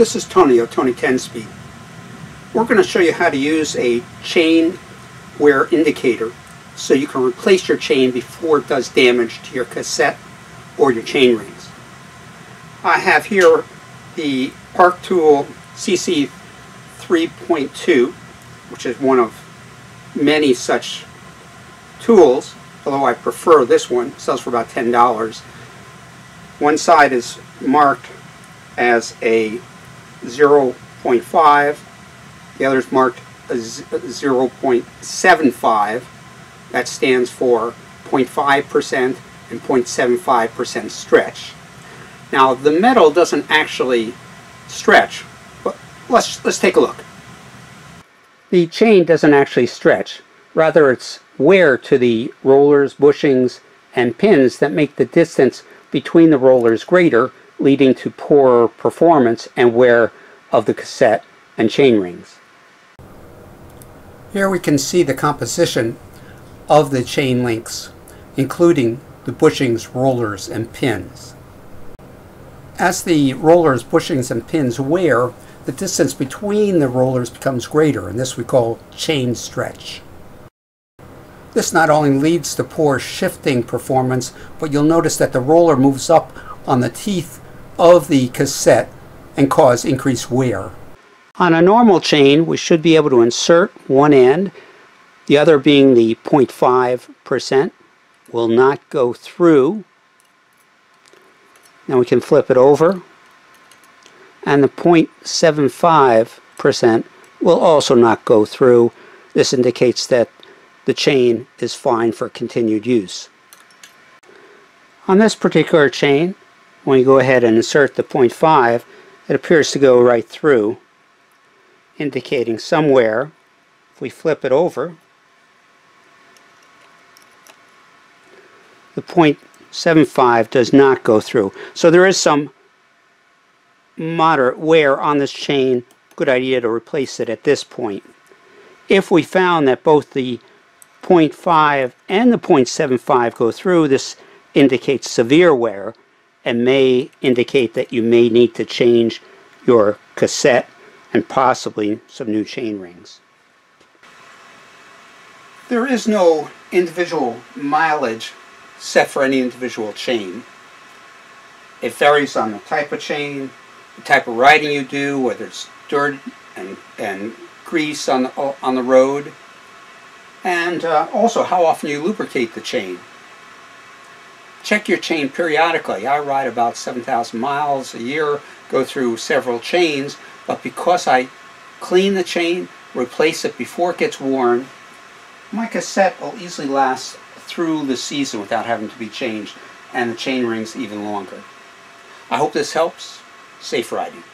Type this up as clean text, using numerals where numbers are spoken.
This is Tony of Tony 10 Speed. We're going to show you how to use a chain wear indicator so you can replace your chain before it does damage to your cassette or your chain rings. I have here the Park Tool CC 3.2, which is one of many such tools, although I prefer this one. It sells for about $10. One side is marked as a 0.5, the other is marked as 0.75. That stands for 0.5% and 0.75% stretch. Now the metal doesn't actually stretch, but let's take a look. The chain doesn't actually stretch, rather it's wear to the rollers, bushings, and pins that make the distance between the rollers greater, leading to poorer performance and wear of the cassette and chain rings. Here we can see the composition of the chain links, including the bushings, rollers, and pins. As the rollers, bushings, and pins wear, the distance between the rollers becomes greater, and this we call chain stretch. This not only leads to poor shifting performance, but you'll notice that the roller moves up on the teeth of the cassette and cause increased wear. On a normal chain, we should be able to insert one end, the other being the 0.5%, will not go through. Now we can flip it over, and the 0.75% will also not go through. This indicates that the chain is fine for continued use. On this particular chain, when you go ahead and insert the 0.5, it appears to go right through, indicating some wear. If we flip it over, the 0.75 does not go through. So there is some moderate wear on this chain. Good idea to replace it at this point. If we found that both the 0.5 and the 0.75 go through, this indicates severe wear and may indicate that you may need to change your cassette and possibly some new chain rings. There is no individual mileage set for any individual chain. It varies on the type of chain, the type of riding you do, whether it's dirt and grease on the road, and also how often you lubricate the chain. Check your chain periodically. I ride about 7,000 miles a year, go through several chains, but because I clean the chain, replace it before it gets worn, my cassette will easily last through the season without having to be changed, and the chain rings even longer. I hope this helps. Safe riding.